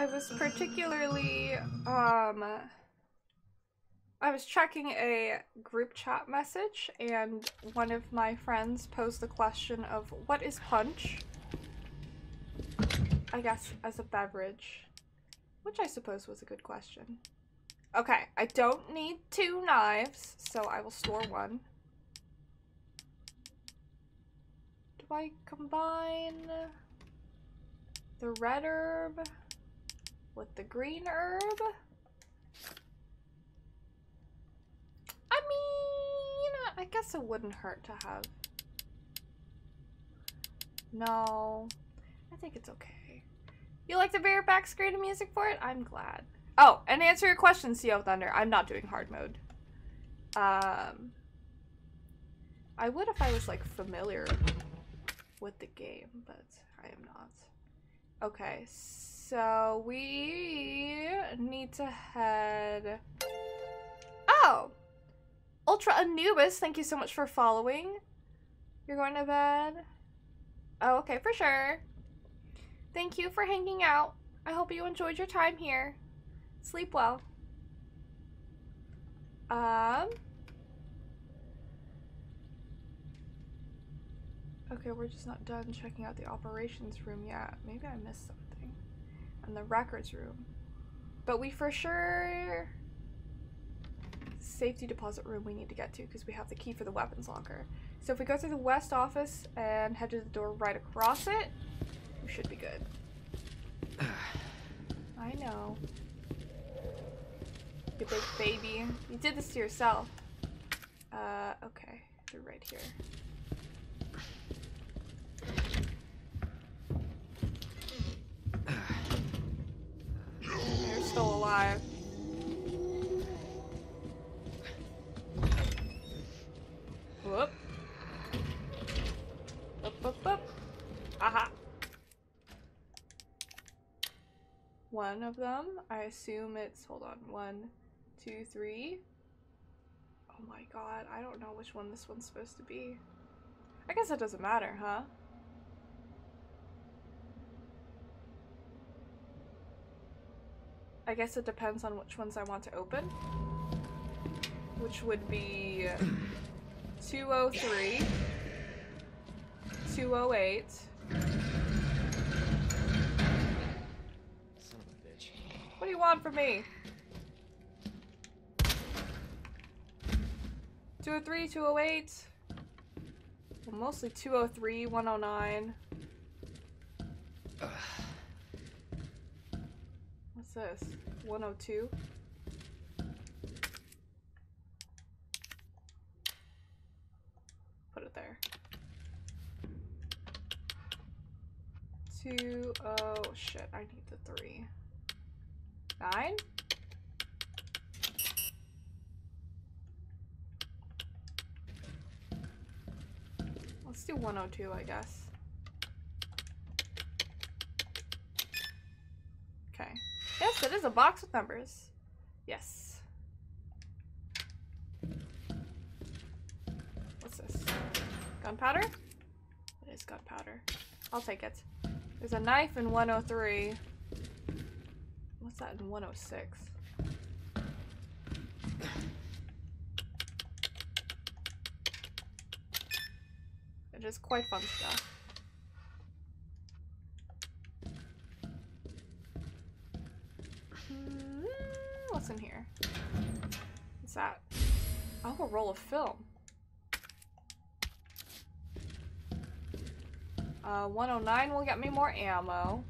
I was particularly, I was checking a group chat message and one of my friends posed the question of what is punch? I guess as a beverage, which I suppose was a good question. Okay, I don't need 2 knives, so I will store 1. Do I combine the red herb with the green herb? I mean, I guess it wouldn't hurt to have. No, I think it's okay. You like the bare back screen of music for it? I'm glad. Oh, and answer your question, CO Thunder. I'm not doing hard mode. I would if I was, like, familiar with the game, but I am not. Okay, so we need to head... Oh! Ultra Anubis, thank you so much for following. You're going to bed? Oh, okay, for sure. Thank you for hanging out. I hope you enjoyed your time here. Sleep well. Okay, we're just not done checking out the operations room yet. Maybe I missed something. And the records room. But we for sure... Safety deposit room we need to get to because we have the key for the weapons locker. So if we go through the west office and head to the door right across it, we should be good. I know. You big baby. You did this to yourself. Okay. Through right here. You're still alive. Whoop. Up, up, up. Aha. One of them. I assume it's, hold on, 1, 2, 3. Oh my god, I don't know which one this one's supposed to be. I guess that doesn't matter, huh? I guess it depends on which ones I want to open, which would be 203, 208. Son of a bitch. What do you want from me? 203, 208. Well, mostly 203, 109. What's this? 102? Put it there. 2, oh shit, I need the 3. 9? Let's do 102, I guess. Okay. Yes, it is a box with numbers. Yes. What's this? Gunpowder? It is gunpowder. I'll take it. There's a knife in 103. What's that in 106? It is quite fun stuff. What's in here? What's that? Oh, a roll of film. 109 will get me more ammo.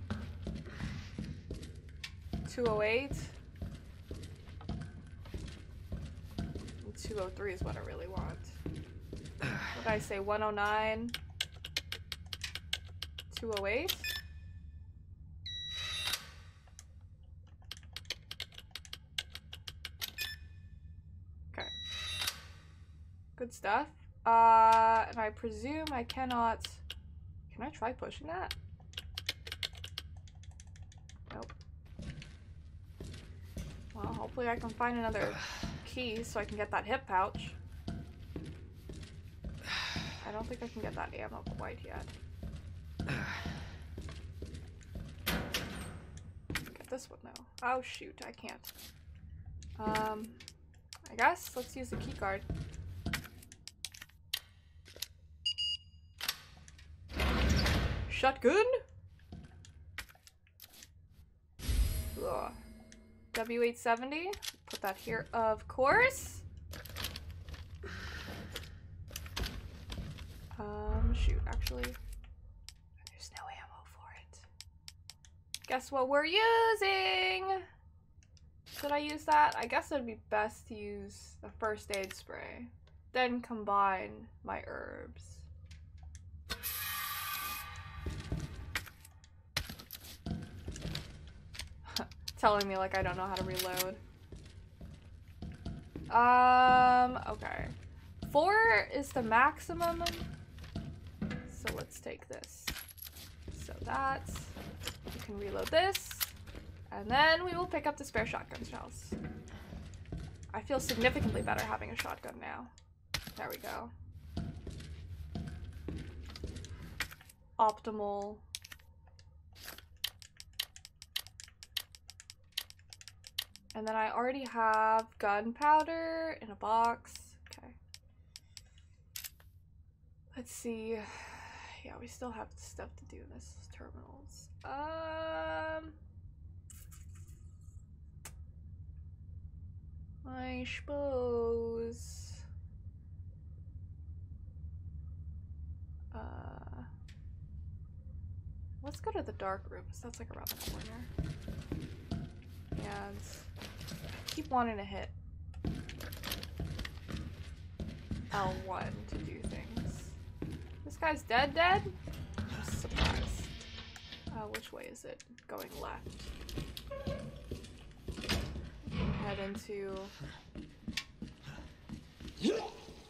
208. And 203 is what I really want. What did I say? 109. 208. Good stuff. And I presume I cannot... Can I try pushing that? Nope. Well, hopefully I can find another key so I can get that hip pouch. I don't think I can get that ammo quite yet. Get this Oh shoot, I can't. I guess let's use the key card. Shotgun? Ugh. W870. Put that here, of course. Shoot, actually. There's no ammo for it. Guess what we're using? Should I use that? I guess it'd be best to use the first aid spray. Then combine my herbs. Telling me like I don't know how to reload. Okay. 4 is the maximum. So let's take this. So that we can reload this. And then we will pick up the spare shotgun shells. I feel significantly better having a shotgun now. There we go. Optimal. And then I already have gunpowder in a box. Okay. Let's see. Yeah, we still have stuff to do in this terminals. I suppose. Let's go to the dark rooms. That's like around the corner. And I keep wanting to hit L1 to do things. This guy's dead, dead? I'm surprised. Which way is it? Going left. We can head into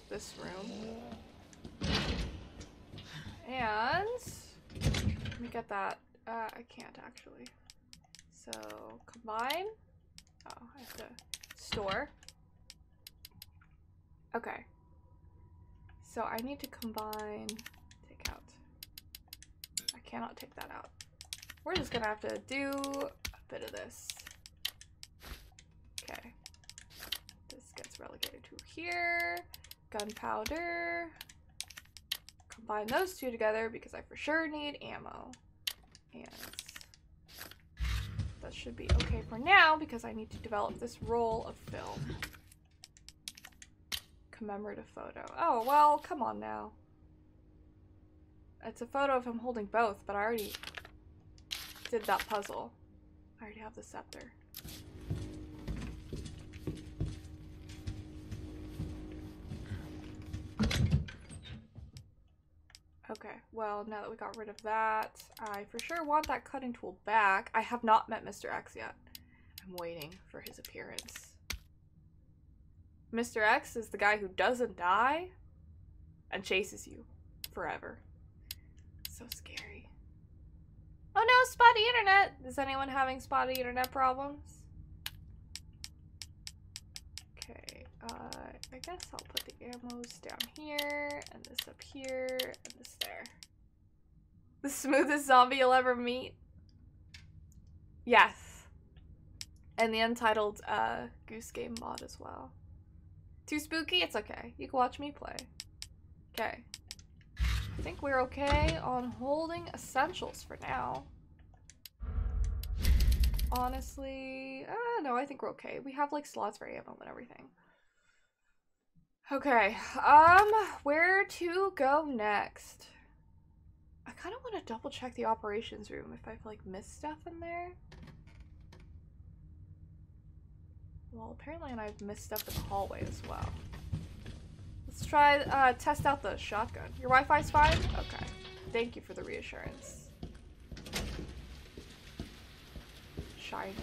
this room. And let me get that. I can't actually. So, combine. Oh, I have to store. Okay. So I need to combine, take out. I cannot take that out. We're just gonna have to do a bit of this. Okay. This gets relegated to here. Gunpowder. Combine those two together because I for sure need ammo. And that should be okay for now because I need to develop this roll of film. Commemorative photo. Oh, well, come on now. It's a photo of him holding both, but I already did that puzzle. I already have the scepter. Okay, well, now that we got rid of that, I for sure want that cutting tool back. I have not met Mr. X yet. I'm waiting for his appearance. Mr. X is the guy who doesn't die and chases you forever. So scary. Oh no, spotty internet! Is anyone having spotty internet problems? Okay, I guess I'll put the ammos down here, and this up here, and this there. The smoothest zombie you'll ever meet? Yes. And the Untitled Goose Game mod as well. Too spooky? It's okay. You can watch me play. Okay. I think we're okay on holding essentials for now. Honestly, no, I think we're okay. We have like slots for ammo and everything. Okay, where to go next? I kind of want to double check the operations room if I've like missed stuff in there. Well, apparently I've missed stuff in the hallway as well. Let's try, test out the shotgun. Your Wi-Fi's fine? Okay. Thank you for the reassurance. Shiny.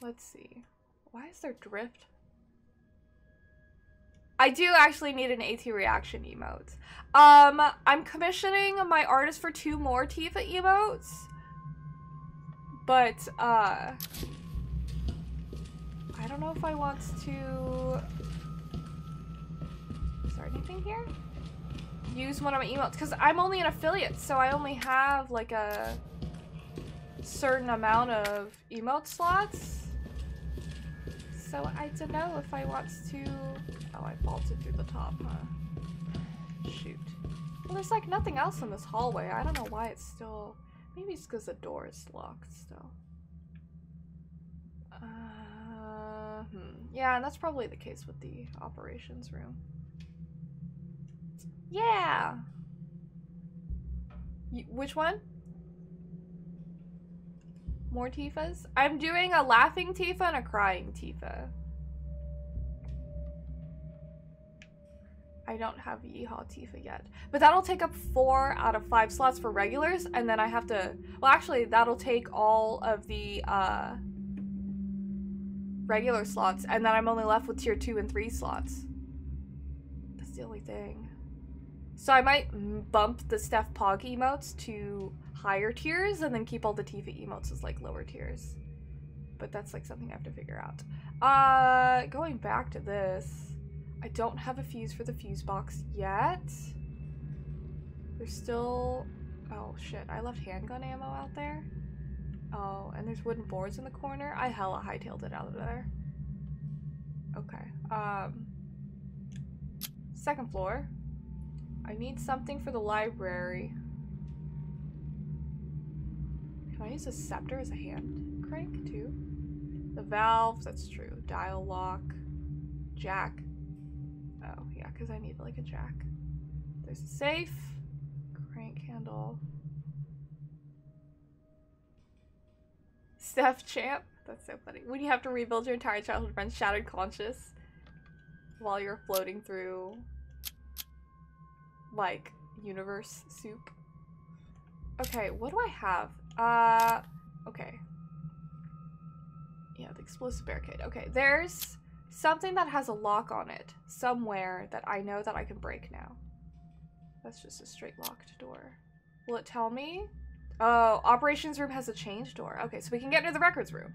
Let's see. Why is there drift? I do actually need an AT reaction emote. I'm commissioning my artist for 2 more Tifa emotes. But, I don't know if I want to... Is there anything here? Use one of my emotes, because I'm only an affiliate, so I only have like a certain amount of emote slots. So I don't know if I want to... Oh, I vaulted through the top, huh? Shoot. Well, there's like nothing else in this hallway. I don't know why it's still... Maybe it's because the door is locked still. Yeah, and that's probably the case with the operations room. Yeah! Which one? More Tifas? I'm doing a laughing Tifa and a crying Tifa. I don't have Yeehaw Tifa yet. But that'll take up 4 out of 5 slots for regulars, and then I have to... Well, actually, that'll take all of the, regular slots, and then I'm only left with tier 2 and 3 slots. That's the only thing. So I might bump the Steph Pog emotes to higher tiers and then keep all the Tifa emotes as like lower tiers. But that's like something I have to figure out. Going back to this, I don't have a fuse for the fuse box yet. There's still... Oh shit, I left handgun ammo out there. Oh, and there's wooden boards in the corner. I hella hightailed it out of there. Okay. Second floor. I need something for the library. Can I use a scepter as a hand crank too? The valves, that's true. Dial lock. Jack. Oh, yeah, because I need like a jack. There's a safe. Crank handle. Steph Champ. That's so funny. When you have to rebuild your entire childhood friend's shattered conscious while you're floating through, like, universe soup. Okay, what do I have? Okay. Yeah, the explosive barricade. Okay, there's something that has a lock on it somewhere that I know that I can break now. That's just a straight locked door. Will it tell me? Oh, operations room has a change door. Okay, so we can get into the records room.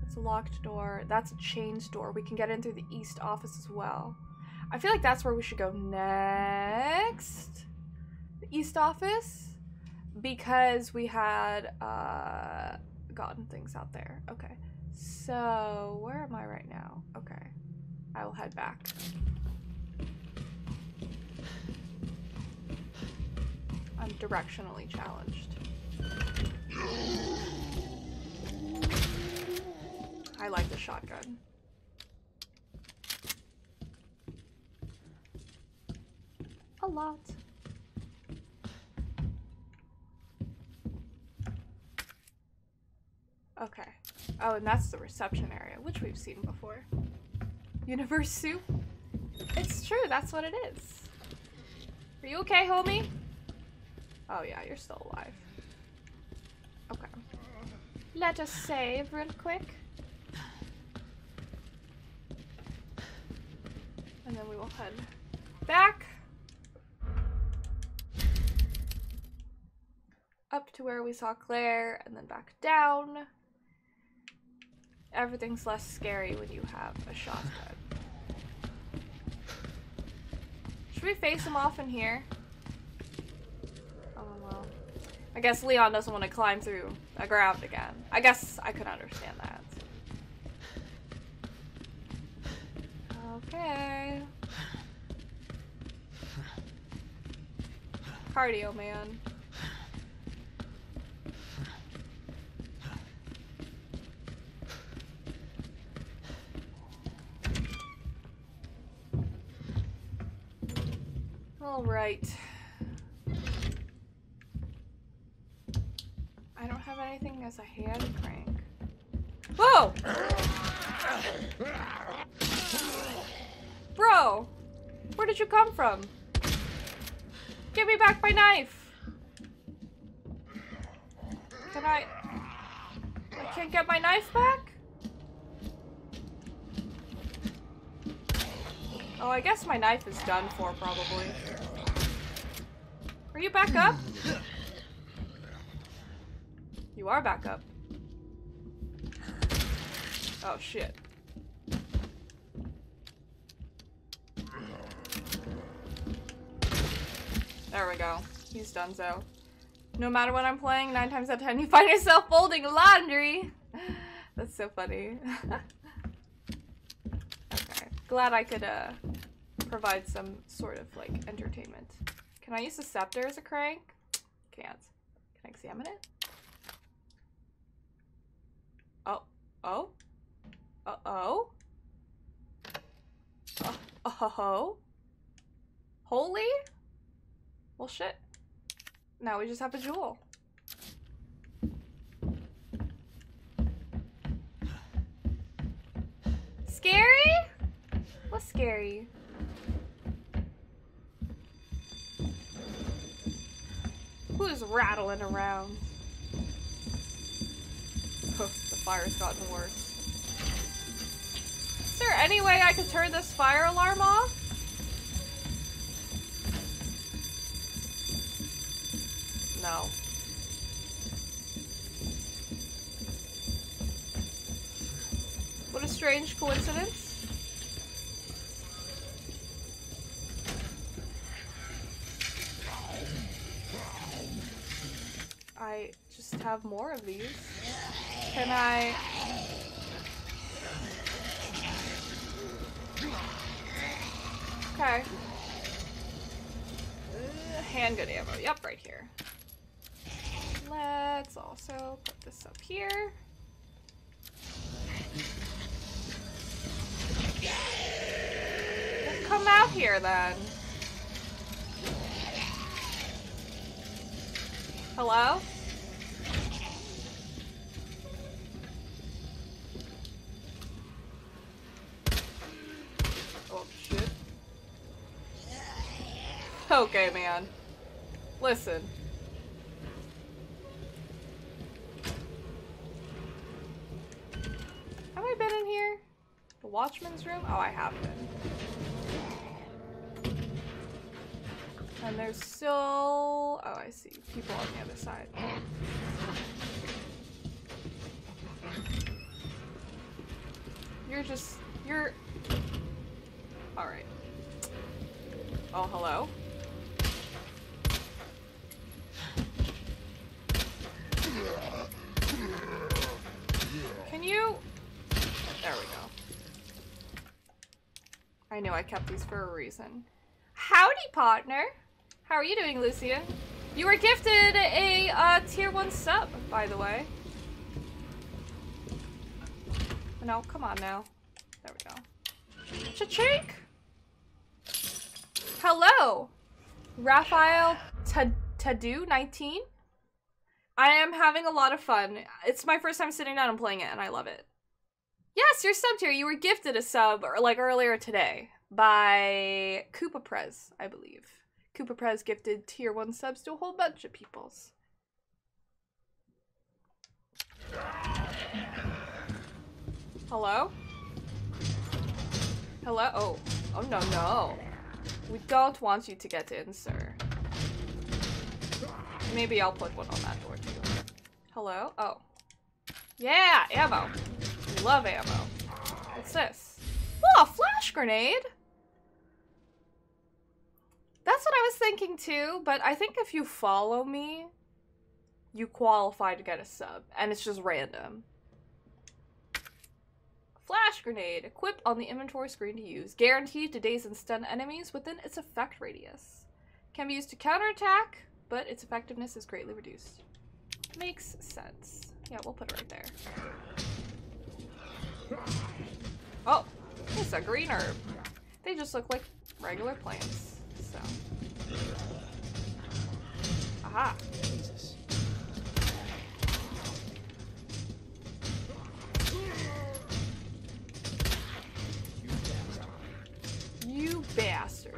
That's a locked door. That's a change door. We can get in through the east office as well. I feel like that's where we should go next. The east office. Because we had gotten things out there. Okay, so where am I right now? Okay, I will head back. I'm directionally challenged. I like the shotgun. A lot. Okay. Oh, and that's the reception area, which we've seen before. Universe soup? It's true, that's what it is. Are you okay, homie? Oh yeah, you're still alive. Okay. Let us save real quick. And then we will head back up to where we saw Claire and then back down. Everything's less scary when you have a shotgun. Should we face him off in here? Oh, well. I guess Leon doesn't want to climb through a ground again. I guess I could understand that. Okay. Cardio, man. All right. I don't have anything as a hand crank. Whoa! Bro! Where did you come from? Give me back my knife! Can I... I can't get my knife back? Oh, I guess my knife is done for, probably. Are you back up? You are back up. Oh shit. There we go. He's done so. No matter what I'm playing, 9 times out of 10, you find yourself folding laundry. That's so funny. Okay. Glad I could provide some sort of like entertainment. Can I use the scepter as a crank? Can't. Can I examine it? Oh. Oh. Uh-oh. Oh-ho-ho. Holy? Well, shit. Now we just have a jewel. Scary? What's scary? Who's rattling around? Oh, the fire's gotten worse. Is there any way I could turn this fire alarm off? No. What a strange coincidence. I just have more of these. Can I... Okay. Handgun ammo. Yep, right here. Let's also put this up here. Let's come out here then. Hello? Oh, shit. Okay, man. Listen. Have I been in here? The Watchman's room? Oh, I have been. And there's still... Oh, I see. People on the other side. You're just... You're... Alright. Oh, hello? Can you... There we go. I knew I kept these for a reason. Howdy, partner! How are you doing, Lucia? You were gifted a tier 1 sub, by the way. No, come on now. There we go. Cha-chink! Hello! Raphael Tadu 19? I am having a lot of fun. It's my first time sitting down and playing it, and I love it. Yes, you're subbed here. You were gifted a sub like earlier today by Koopa Prez, I believe. Koopa Prez gifted tier 1 subs to a whole bunch of peoples. Hello? Hello? Oh. Oh, no, no. We don't want you to get in, sir. Maybe I'll put one on that door, too. Hello? Oh. Yeah, ammo. Love ammo. What's this? Whoa, a flash grenade? That's what I was thinking too, but I think if you follow me, you qualify to get a sub, and it's just random. Flash grenade. Equip on the inventory screen to use. Guaranteed to daze and stun enemies within its effect radius. Can be used to counterattack, but its effectiveness is greatly reduced. Makes sense. Yeah, we'll put it right there. Oh, it's a green herb. They just look like regular plants, so. Aha. Jesus. You bastard.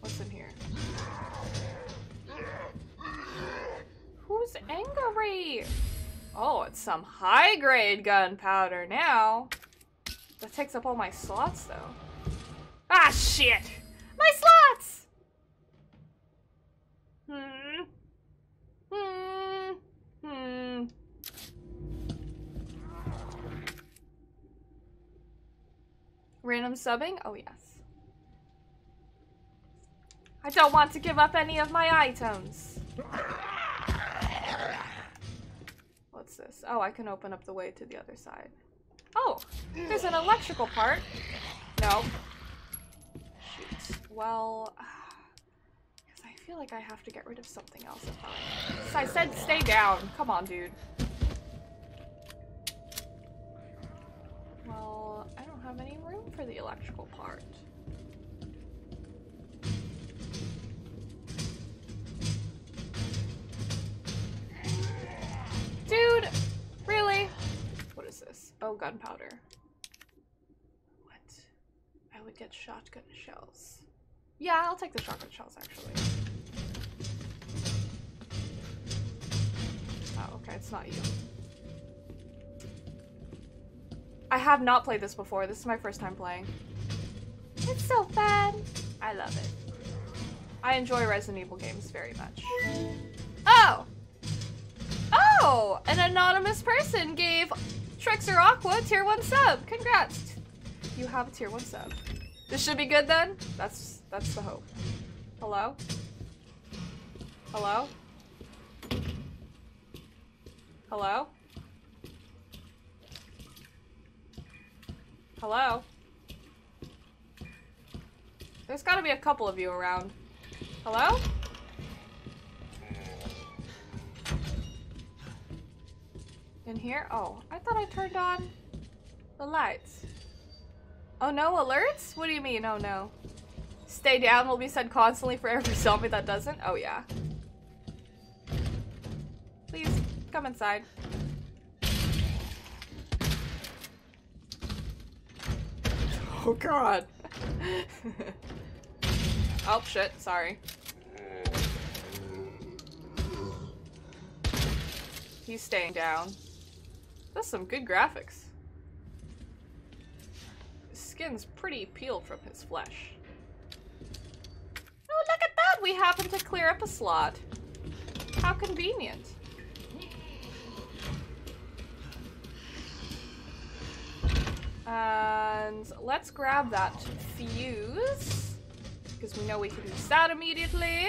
What's in here? Who's angry? Oh, it's some high-grade gunpowder now. That takes up all my slots, though. Ah, shit! My slots! Random subbing? Oh, yes. I don't want to give up any of my items. What's this? Oh, I can open up the way to the other side. Oh, there's an electrical part. No. Shoot. Well, because I feel like I have to get rid of something else. If I said stay down. Come on, dude. Well, I don't have any room for the electrical part. Dude! Really? What is this? Oh, gunpowder. What? I would get shotgun shells. Yeah, I'll take the shotgun shells, actually. Oh, okay, it's not you. I have not played this before. This is my first time playing. It's so fun! I love it. I enjoy Resident Evil games very much. Oh! Oh, an anonymous person gave Tricks are Aqua tier 1 sub. Congrats. You have a tier 1 sub. This should be good then? That's the hope. Hello? Hello? Hello? Hello? There's gotta be a couple of you around. Hello? In here? Oh, I thought I turned on the lights. Oh no, alerts? What do you mean, oh no? Stay down will be said constantly for every zombie that doesn't? Oh yeah. Please, come inside. Oh god. Oh shit, sorry. He's staying down. That's some good graphics. His skin's pretty peeled from his flesh. Oh, look at that! We happened to clear up a slot. How convenient. And let's grab that fuse, because we know we can use that immediately.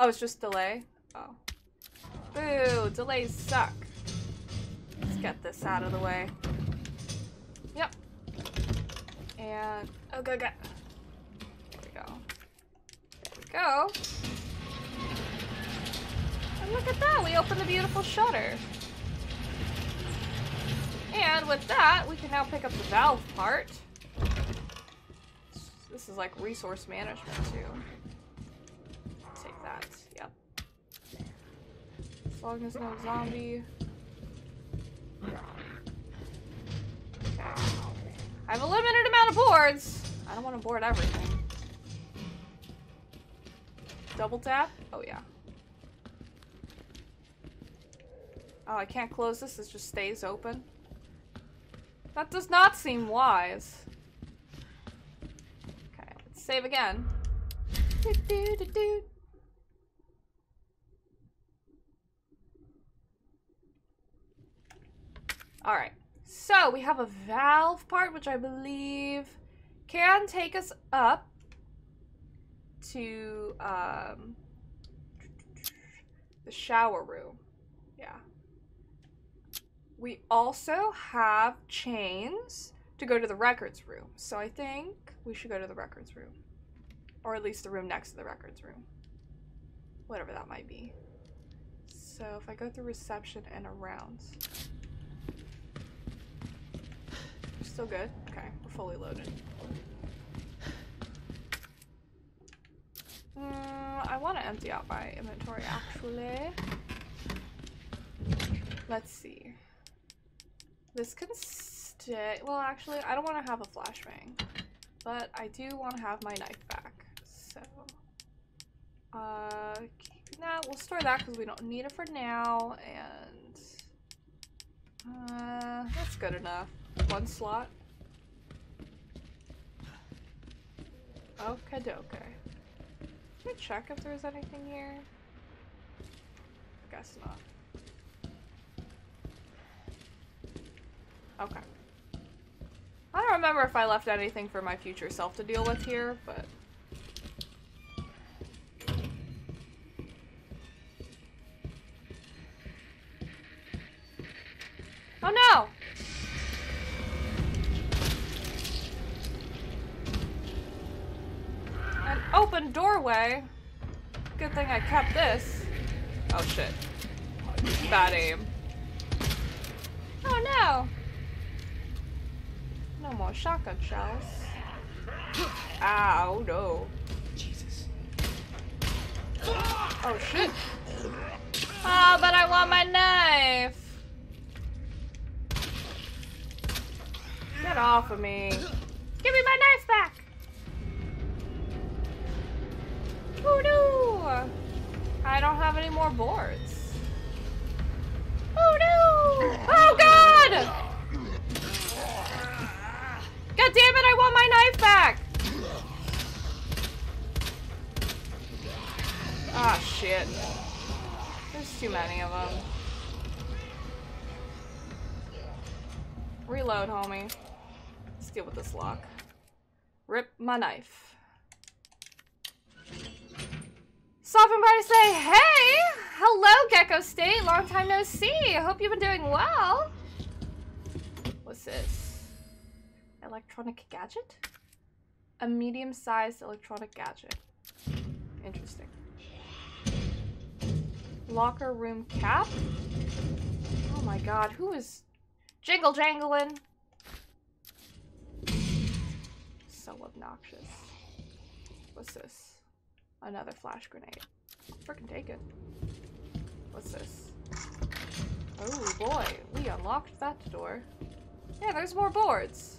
Oh, it's just delay. Oh. Boo! Delays suck. Let's get this out of the way. Yep. And oh, go, go. There we go. There we go. And look at that! We opened the beautiful shutter. And with that, we can now pick up the valve part. This is like resource management too. Take that. Yep. As long as no zombie. Okay. I have a limited amount of boards. I don't want to board everything. Double tap? Oh yeah. Oh, I can't close this. It just stays open. That does not seem wise. Okay, let's save again. Do, do, do, do. Alright, so we have a valve part, which I believe can take us up to the shower room. Yeah. We also have chains to go to the records room. So I think we should go to the records room. Or at least the room next to the records room. Whatever that might be. So if I go through reception and around. Still good? Okay, we're fully loaded. I want to empty out my inventory, actually. Let's see. This can stay. Well, actually, I don't want to have a flashbang. But I do want to have my knife back. So, keep that. We'll store that because we don't need it for now. And that's good enough. One slot. Okay, okay. Let me check if there's anything here. Guess not. Okay. I don't remember if I left anything for my future self to deal with here, but open doorway. Good thing I kept this. Oh shit. Bad aim. Oh no! No more shotgun shells. Ow, no. Jesus. Oh shit. Oh, but I want my knife! Get off of me. Give me my knife back! Oh no! I don't have any more boards. Oh no! Oh god! God damn it, I want my knife back! Ah, shit. There's too many of them. Reload, homie. Let's deal with this lock. Rip my knife. Sovereign Body say, hey! Hello, Gecko State! Long time no see! I hope you've been doing well! What's this? Electronic gadget? A medium-sized electronic gadget. Interesting. Locker room cap? Oh my god, who is jingle jangling? So obnoxious. What's this? Another flash grenade. Frickin' take it. What's this? Oh boy, we unlocked that door. Yeah, there's more boards.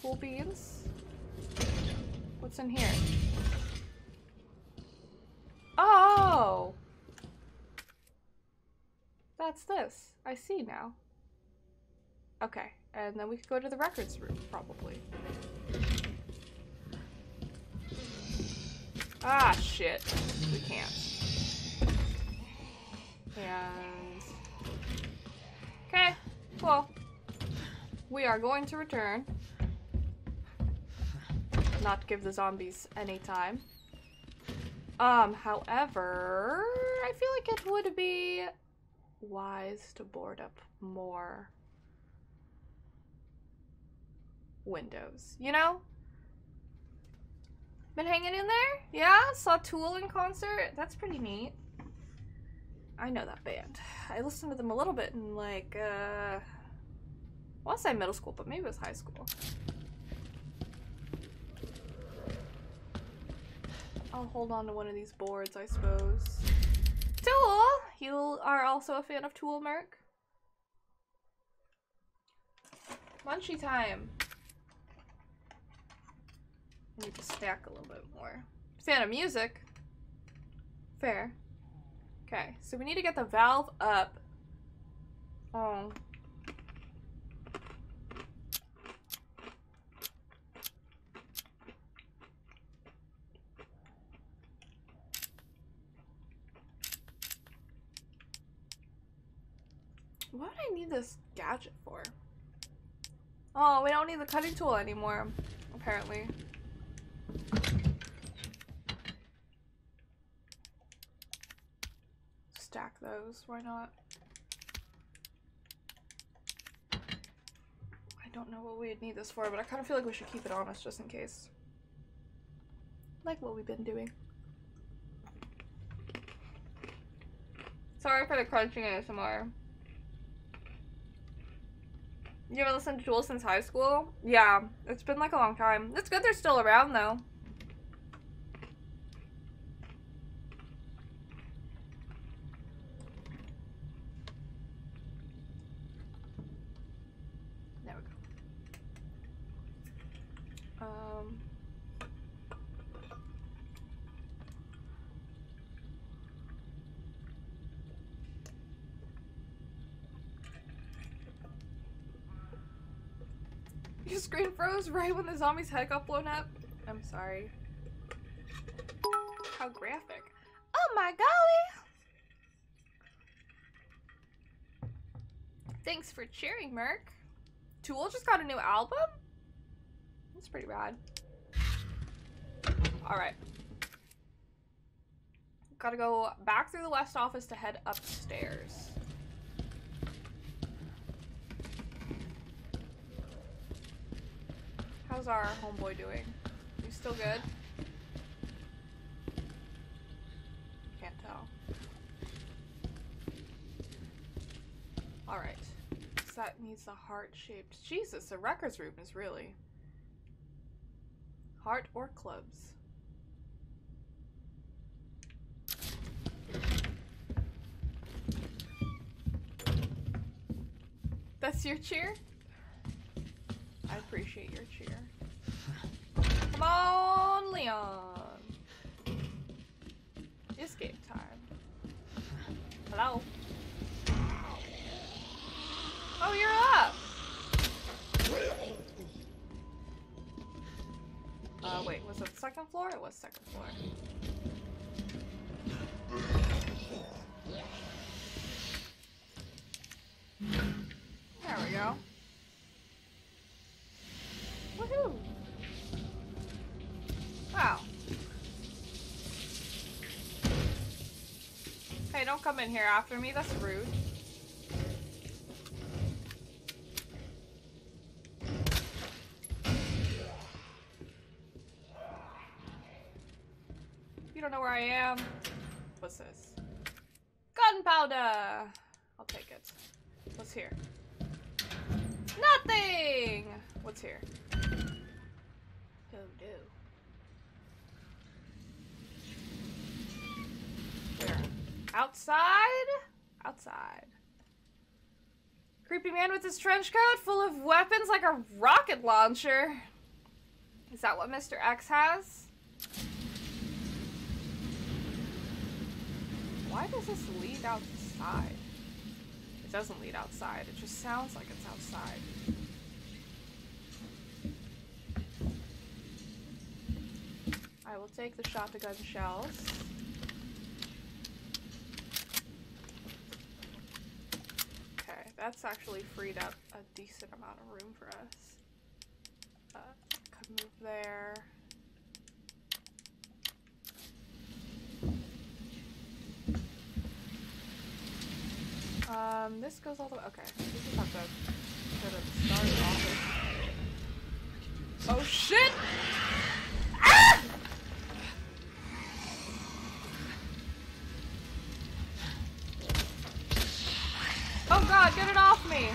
Cool beans. What's in here? Oh! That's this. I see now. Okay, and then we could go to the records room, probably. Ah, shit. We can't. And... okay, cool. We are going to return. Not give the zombies any time. However, I feel like it would be wise to board up more windows, you know? Been hanging in there? Yeah? Saw Tool in concert? That's pretty neat. I know that band. I listened to them a little bit in like, I want to say middle school, but maybe it was high school. I'll hold on to one of these boards, I suppose. Tool! You are also a fan of Tool, Merc? Munchy time. I need to stack a little bit more. Fan of music. Fair. Okay, so we need to get the valve up. Oh. What do I need this gadget for? Oh, we don't need the cutting tool anymore, apparently. Stack those, why not? I don't know what we'd need this for, but I kind of feel like we should keep it honest just in case. Like what we've been doing. Sorry for the crunching ASMR. You haven't listened to Tool since high school? Yeah, it's been like a long time. It's good they're still around though. There we go. Your screen froze right when the zombie's head got blown up. I'm sorry. How graphic. Oh my golly! Thanks for cheering, Merc. Tool just got a new album? That's pretty rad. Alright. Gotta go back through the West office to head upstairs. How's our homeboy doing? You still good? needs the heart-shaped. Jesus, the records room is really. Heart or clubs. That's your cheer? I appreciate your cheer. Come on, Leon! It's game time. Hello? Oh, you're up! Wait, was it second floor? It was second floor. There we go. Woohoo! Wow. Hey, don't come in here after me, that's rude. You don't know where I am. What's this? Gunpowder! I'll take it. What's here? Nothing! What's here? Oh, no. Where? Outside? Outside. Creepy man with his trench coat full of weapons like a rocket launcher. Is that what Mr. X has? Why does this lead outside? It doesn't lead outside. It just sounds like it's outside. I will take the shotgun shells. Okay, that's actually freed up a decent amount of room for us. Could move there. This goes all the way. Okay, we just have to go to the start office. Oh shit! Ah! Oh god, get it off me!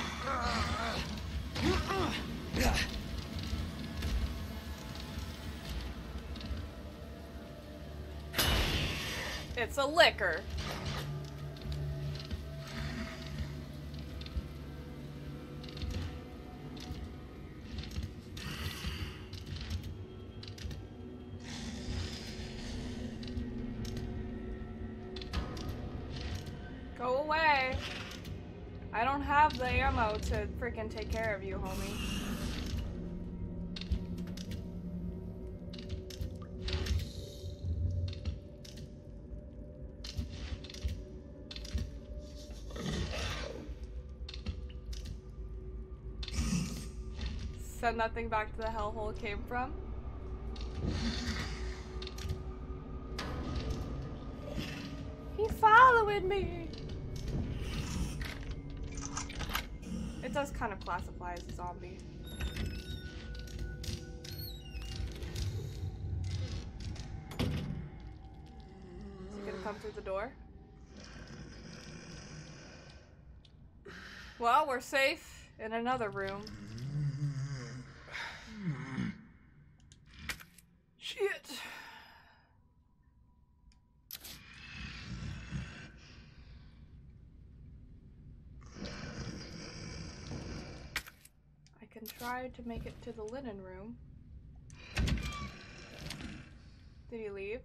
It's a liquor. The ammo to freaking take care of you, homie. Send that thing back to the hellhole it came from. He followed me. It does kind of classify as a zombie. Is he gonna come through the door? Well, we're safe in another room. Shit. Tried to make it to the linen room. Did he leave?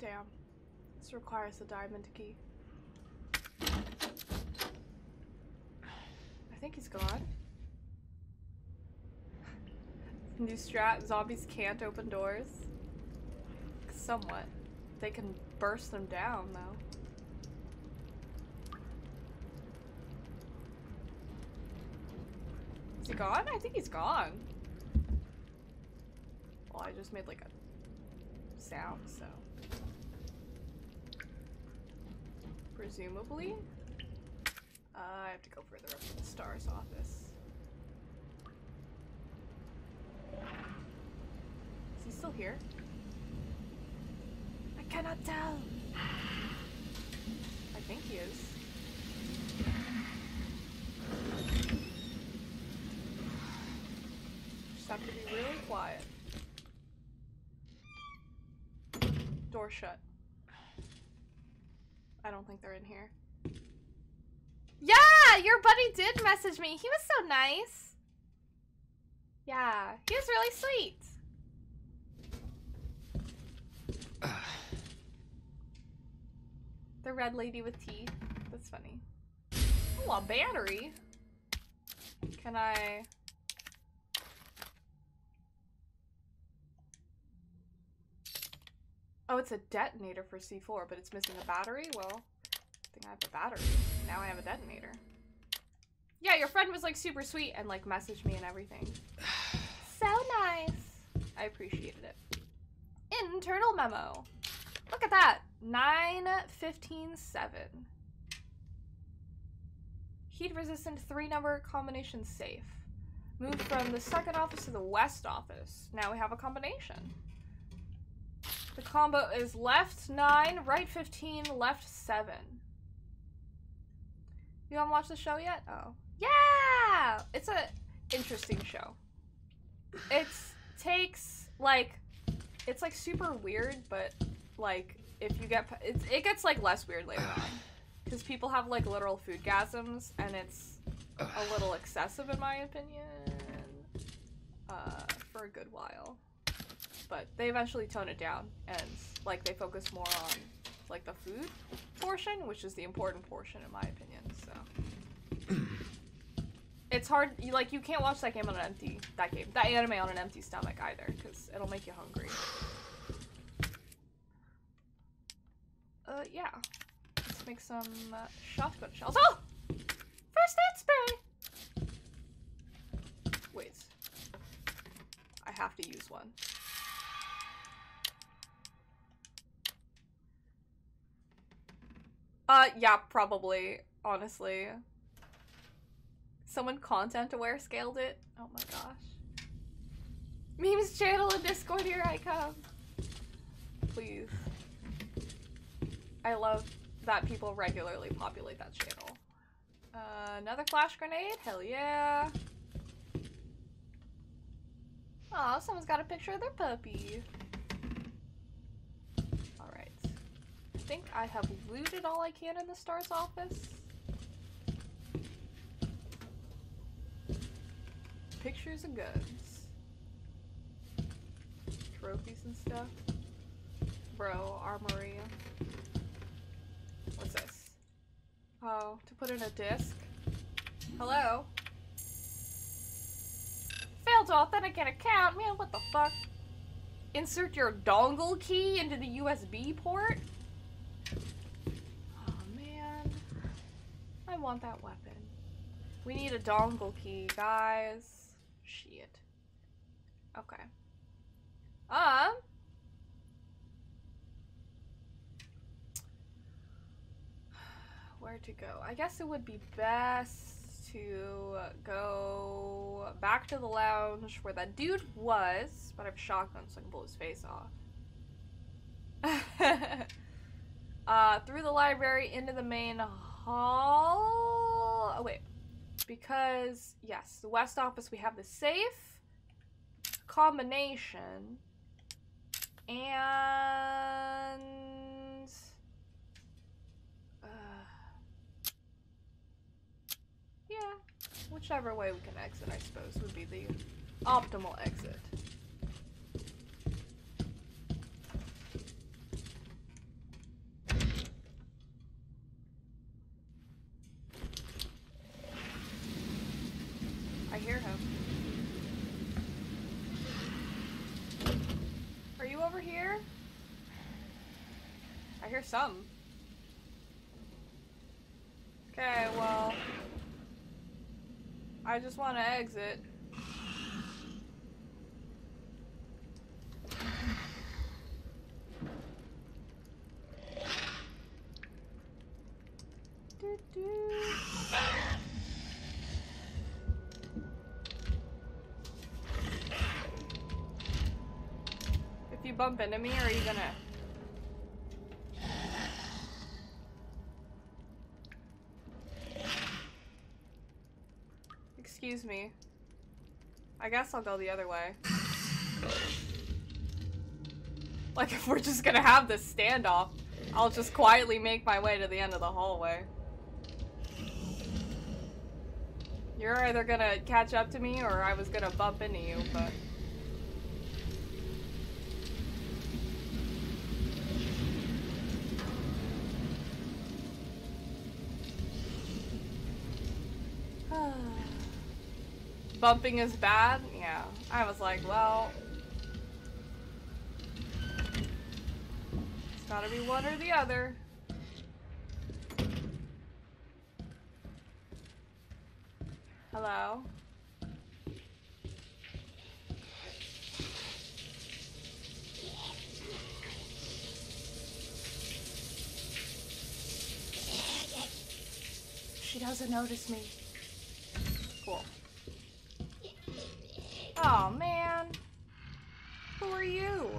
Damn. This requires a diamond key. I think he's gone. New strat, zombies can't open doors. Somewhat. They can burst them down, though. Is he gone? I think he's gone. Well, I just made like a sound, so. Presumably. I have to go further up to the STARS office. Is he still here? cannot tell. I think he is. Just have to be really quiet. Door shut. I don't think they're in here. Yeah, your buddy did message me. He was so nice. Yeah, he was really sweet. The red lady with teeth. That's funny. Oh, a battery. Can I... Oh, it's a detonator for C4, but it's missing a battery? Well, I think I have a battery. Now I have a detonator. Yeah, your friend was, like, super sweet and, like, messaged me and everything. So nice. I appreciated it. Internal memo. Look at that. 9-15-7. Heat resistant 3-number combination safe. Move from the second office to the west office. Now we have a combination. The combo is left 9, right 15, left 7. You haven't watched the show yet? Oh. Yeah! It's an interesting show. It takes, like, it's, like, super weird, but, like, if you get, it gets, like, less weird later on. Because people have, like, literal foodgasms, and it's a little excessive, in my opinion, for a good while. But they eventually tone it down and, like, they focus more on, like, the food portion, which is the important portion in my opinion, so. It's hard, you, like, you can't watch that game on an empty, that anime on an empty stomach either, because it'll make you hungry. Yeah. Let's make some shotgun shells. Oh! First aid spray! Wait. I have to use one. Yeah, probably, honestly. Someone content-aware scaled it. Oh my gosh. Memes channel and Discord, here I come. Please. I love that people regularly populate that channel. Another flash grenade? Hell yeah. Aw, someone's got a picture of their puppy. I think I have looted all I can in the star's office. Pictures and guns. Trophies and stuff. Bro, armory. What's this? Oh, to put in a disc. Hello? Failed to authenticate account? Man, what the fuck? Insert your dongle key into the USB port? I want that weapon. We need a dongle key, guys. Shit. Okay. Where to go? I guess it would be best to go back to the lounge where that dude was, but I have a shotgun so I can blow his face off. Through the library into the main hall. Oh, wait. Because, yes, the west office, we have the safe combination and yeah, whichever way we can exit, I suppose, would be the optimal exit. I hear him. Are you over here? I hear some. Okay, well, I just want to exit. Doo-doo. Bump into me, or are you gonna Excuse me. I guess I'll go the other way. Like, if we're just gonna have this standoff, I'll just quietly make my way to the end of the hallway. You're either gonna catch up to me, or I was gonna bump into you, but... Bumping is bad? Yeah. I was like, well... It's gotta be one or the other. Hello? She doesn't notice me. Cool. Oh man, who are you?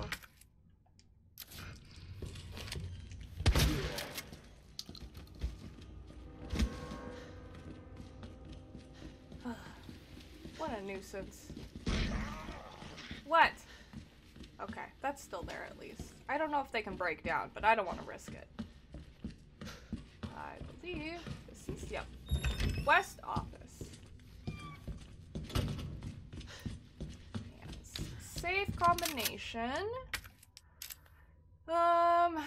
What a nuisance. What? Okay, that's still there at least. I don't know if they can break down, but I don't want to risk it. I believe this is, yep, West Office. Safe combination. 9,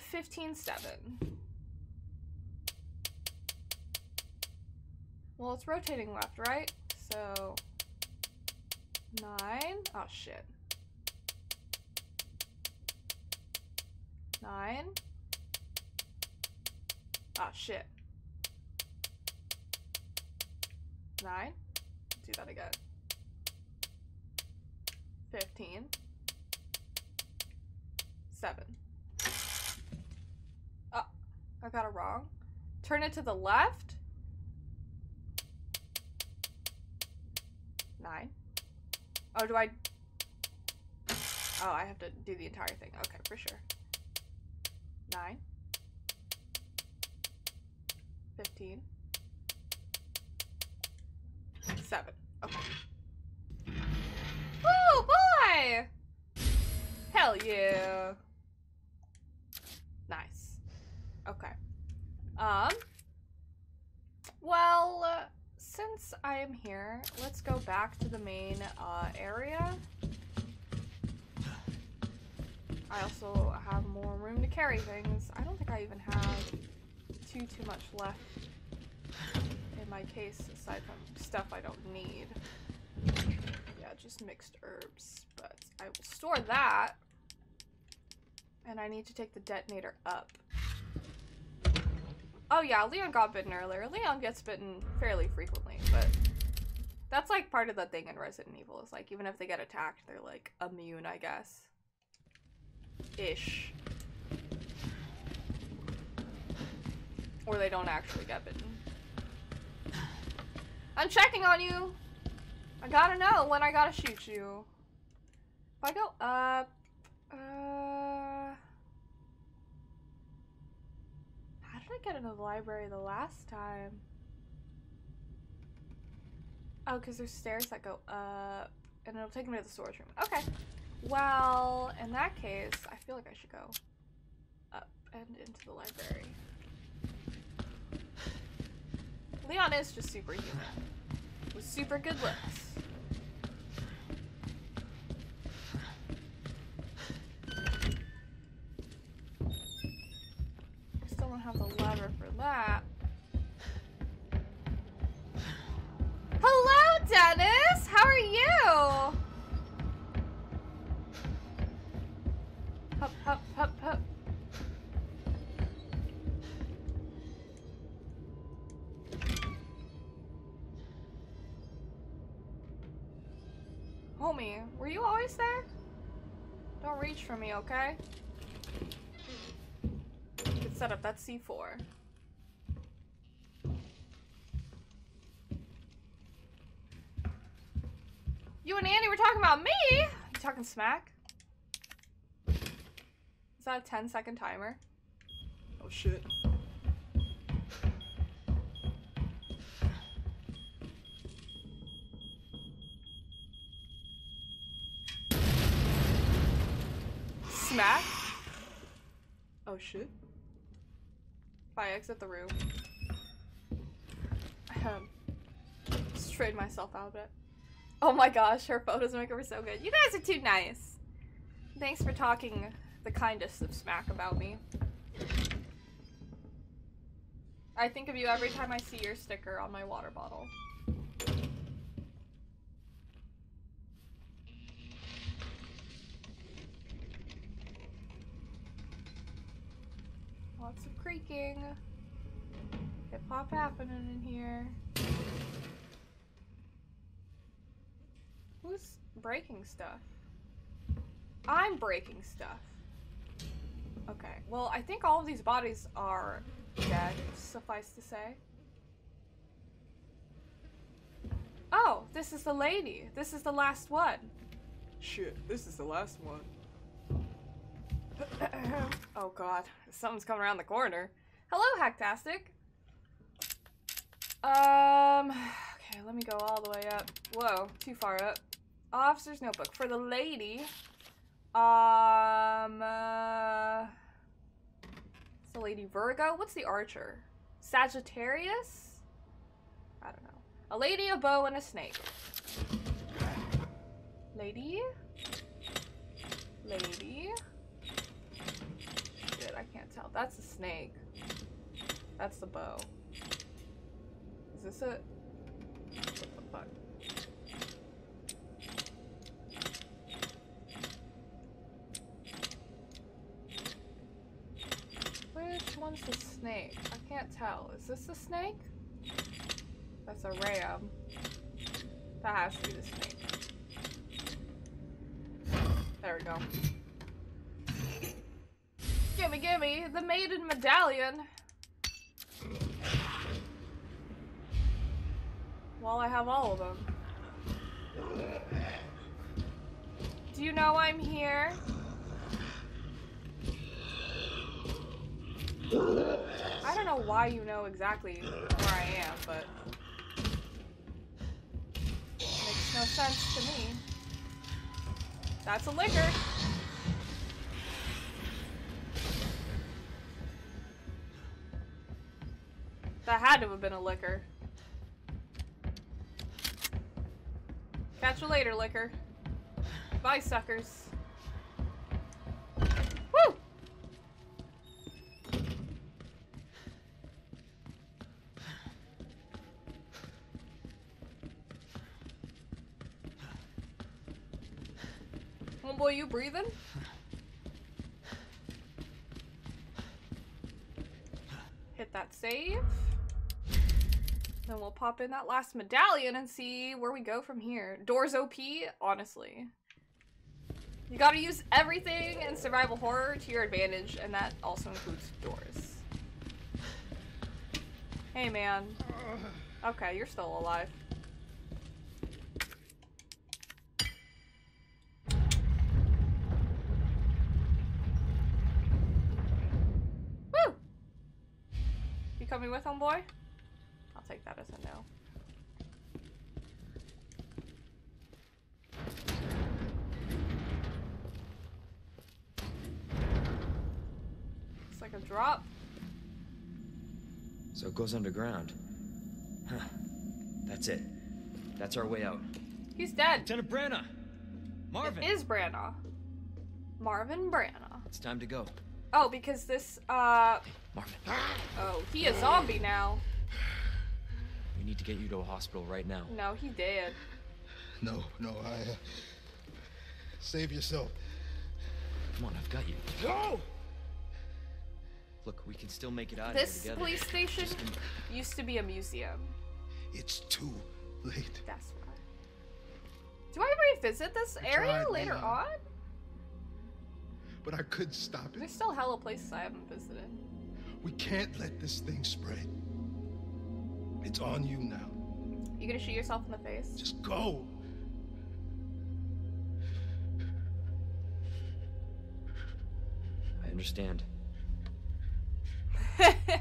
15, 7. Well, it's rotating left, right? So 9. Oh shit. 9. Oh shit. 9. Do that again. 15. 7. Oh, I got it wrong. Turn it to the left. 9. Oh, do I? Oh, I have to do the entire thing. Okay, for sure. 9. 15. 7. Okay. Oh boy! Hell yeah! Nice. Okay. Well, since I am here, let's go back to the main area. I also have more room to carry things. I don't think I even have too much left in my case, aside from stuff I don't need. Just mixed herbs, but I will store that, and I need to take the detonator up. Oh yeah, Leon got bitten earlier. Leon gets bitten fairly frequently, but that's like part of the thing in Resident Evil is like even if they get attacked, they're like immune, I guess. Ish. Or they don't actually get bitten. I'm checking on you! I gotta know when I gotta shoot you. If I go up... How did I get into the library the last time? Oh, because there's stairs that go up. And it'll take me to the storage room. Okay. Well, in that case, I feel like I should go up and into the library. Leon is just superhuman. With super good looks. I still don't have the lever for that. Hello, Dennis! How are you? Hop, hop, hop, hop. Homie, were you always there? Don't reach for me, okay? You can set up that C4. You and Andy were talking about me! You talking smack? Is that a 10-second timer? Oh shit. smack? Oh shit. If I exit the room. Straighten myself out a bit. Oh my gosh, her photos make her so good. You guys are too nice. Thanks for talking the kindest of smack about me. I think of you every time I see your sticker on my water bottle. Lots of creaking. Hip-hop happening in here. Who's breaking stuff? I'm breaking stuff. Okay, well, I think all of these bodies are dead, suffice to say. Oh, this is the lady. This is the last one. Shit, this is the last one. Oh god, something's coming around the corner. Hello, Hacktastic. Okay, let me go all the way up. Whoa, too far up. Officer's notebook for the lady. It's the lady Virgo. What's the archer? Sagittarius? I don't know. A lady, a bow, and a snake. Lady? Lady? Shit, I can't tell. That's a snake. That's the bow. Is this a... what the fuck? Which one's the snake? I can't tell. Is this the snake? That's a ram. That has to be the snake. There we go. Gimme, gimme, the maiden medallion! Well, I have all of them. Do you know I'm here? I don't know why you know exactly where I am, but it makes no sense to me. That's a liquor! That had to have been a liquor. Catch you later, liquor. Bye, suckers. Woo! Homeboy, you breathing? Hit that save. Then we'll pop in that last medallion and see where we go from here. Doors OP? Honestly. You gotta use everything in survival horror to your advantage, and that also includes doors. Hey, man. Okay, you're still alive. Woo! You coming with, homeboy? Take that as a no. Looks like a drop. So it goes underground. Huh. That's it. That's our way out. He's dead. Lieutenant Branagh! Marvin! It is Branagh. Marvin Branagh. It's time to go. Oh, because this, Marvin. Oh, he a zombie now. We need to get you to a hospital right now. No, he did. No, I... save yourself. Come on, I've got you. No! Look, we can still make it out of here together. This police station used to be a museum. It's too late. That's why. Do I revisit this area later on? But I couldn't stop it. There's still hella places I haven't visited. We can't let this thing spread. It's on you now. You gonna shoot yourself in the face? Just go! I understand. It's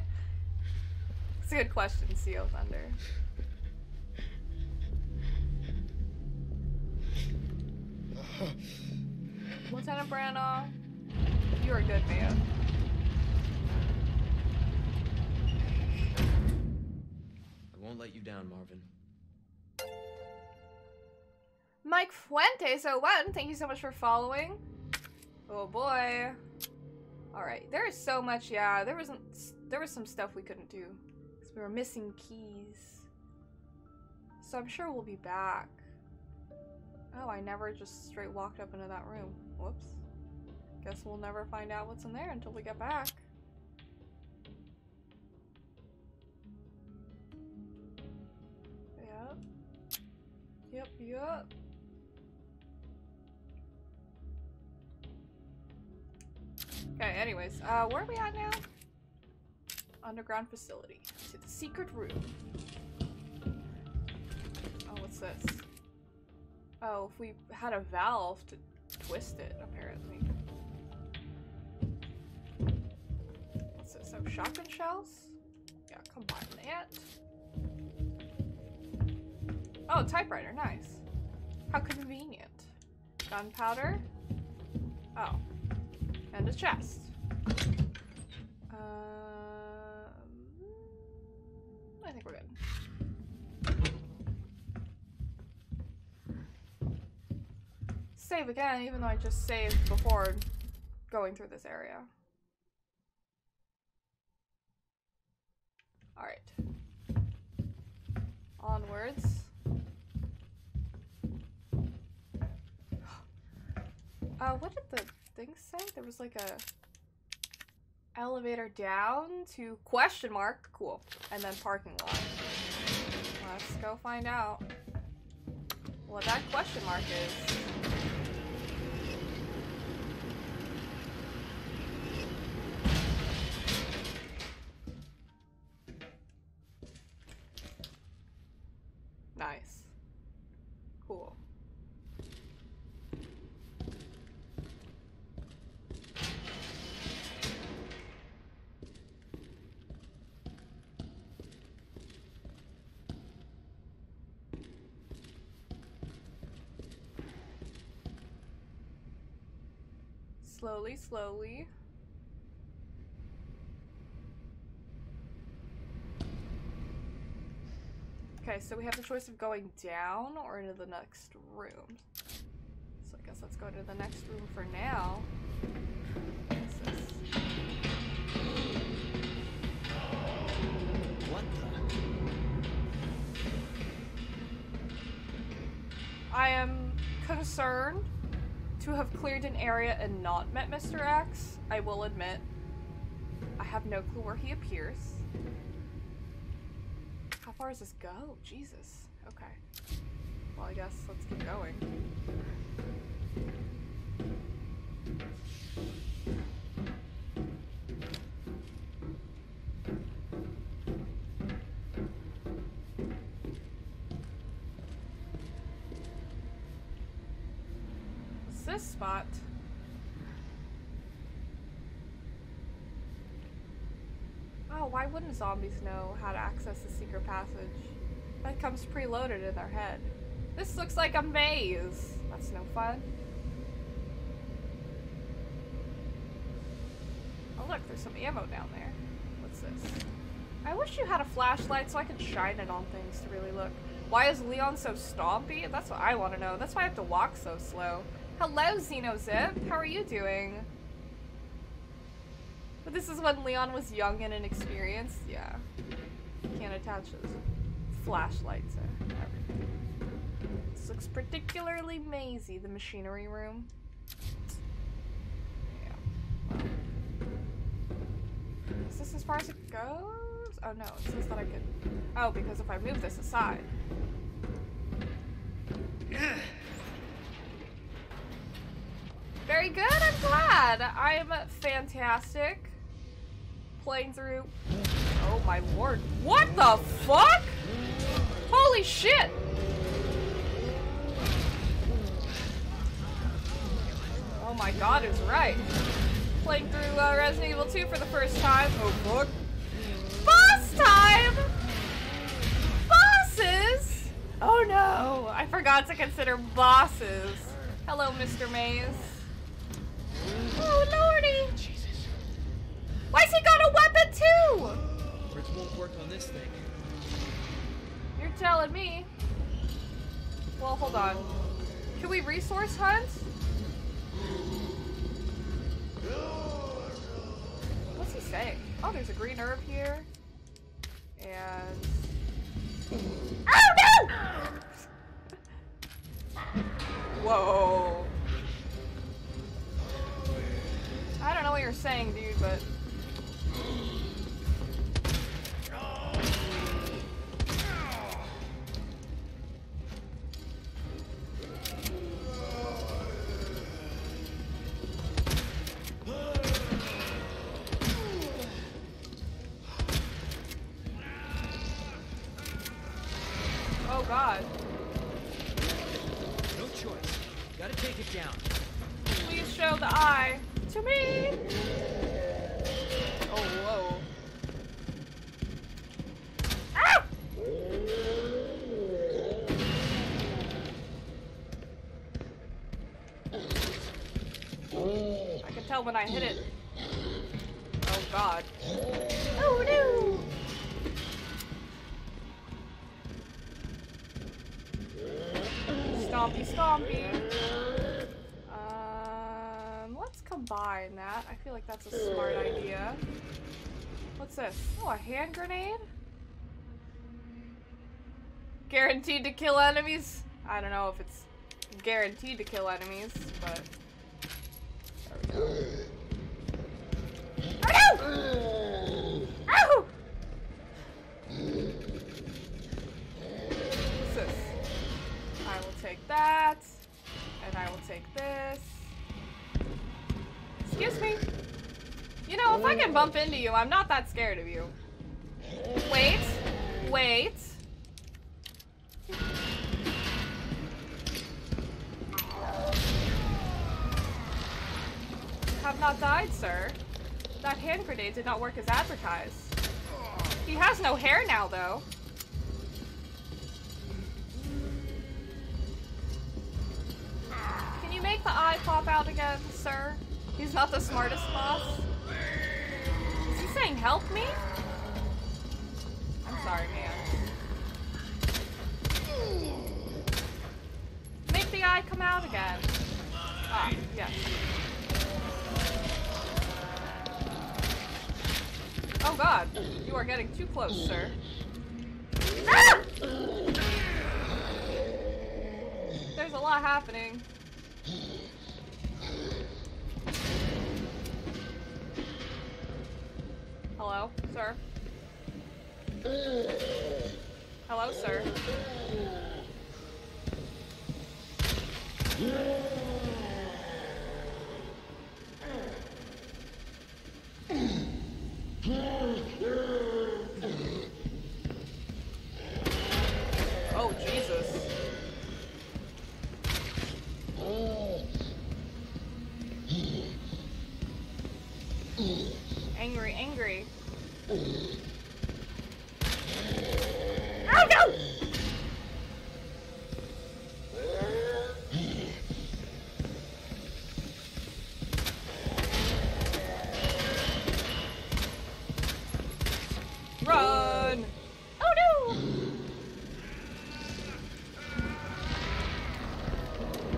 a good question, CO Thunder. Lieutenant Branagh. You're a good man. I won't let you down, Marvin. Mike Fuentes, 01, thank you so much for following. Oh boy. Alright, there is so much, yeah, there was some stuff we couldn't do. Because we were missing keys. So I'm sure we'll be back. Oh, I never just straight walked up into that room. Whoops. Guess we'll never find out what's in there until we get back. Yep. Yep, yep. Okay, anyways, where are we at now? Underground facility. To the secret room. Oh, what's this? Oh, if we had a valve to twist it, apparently. What's this? Oh, shotgun shells? Yeah, combine that. Oh, typewriter, nice. How convenient. Gunpowder. Oh. And a chest. I think we're good. Save again, even though I just saved before going through this area. Alright. Onwards. What did the thing say? There was like a elevator down to question mark. Cool. And then parking lot. Let's go find out what that question mark is. Nice. Cool. Slowly, slowly. Okay, so we have the choice of going down or into the next room. So I guess let's go to the next room for now. What's this? What the? I am concerned to have cleared an area and not met Mr. X, I will admit. I have no clue where he appears. How far does this go? Jesus. Okay. Well, I guess let's keep going. This spot. Oh, why wouldn't zombies know how to access the secret passage? That comes preloaded in their head. This looks like a maze. That's no fun. Oh look, there's some ammo down there. What's this? I wish you had a flashlight so I could shine it on things to really look. Why is Leon so stompy? That's what I want to know. That's why I have to walk so slow. Hello, XenoZip. How are you doing? But this is when Leon was young and inexperienced. Yeah. Can't attach those flashlights or everything. This looks particularly mazy, the machinery room. Yeah. Well. Is this as far as it goes? Oh no, it says that I could. Oh, because if I move this aside. Very good, I'm glad. I am fantastic. Playing through. Oh my lord. What the fuck? Holy shit. Oh my god, it's right. Playing through Resident Evil 2 for the first time. Oh fuck. Boss time! Bosses! Oh no, I forgot to consider bosses. Hello, Mr. Maze. Oh, lordy. Jesus. Why's he got a weapon, too? It won't work on this thing. You're telling me. Well, hold on. Can we resource hunt? What's he saying? Oh, there's a green herb here. And... Oh, no! Whoa. I don't know what you're saying, dude, but... when I hit it. Oh god. Oh no! Stompy stompy. Let's combine that. I feel like that's a smart idea. What's this? Oh, a hand grenade? Guaranteed to kill enemies? I don't know if it's guaranteed to kill enemies, but... Oh no! Ow! What's this? I will take that, and I will take this. Excuse me. You know, if I can bump into you, I'm not that scared of you. Wait, wait. Have not died, sir. That hand grenade did not work as advertised. He has no hair now, though. Can you make the eye pop out again, sir? He's not the smartest boss. Is he saying help me? I'm sorry, man. Make the eye come out again. Ah, yes. Oh god, you are getting too close, sir. Ah! There's a lot happening. Hello, sir? Hello, sir? Oh, Jesus. Angry, angry. Oh, no! Run! Oh no!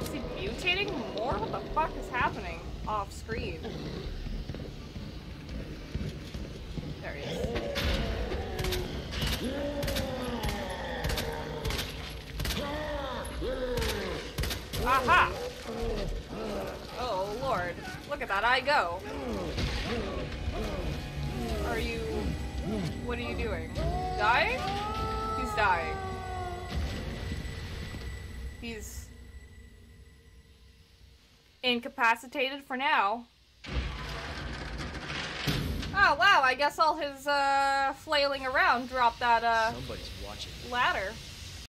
Is he mutating more? What the fuck is happening off screen? There he is. Aha! Oh lord. Look at that, I go. Are you... What are you doing? Dying? He's dying. He's... incapacitated for now. Oh wow, I guess all his flailing around dropped that ladder. Somebody's watching.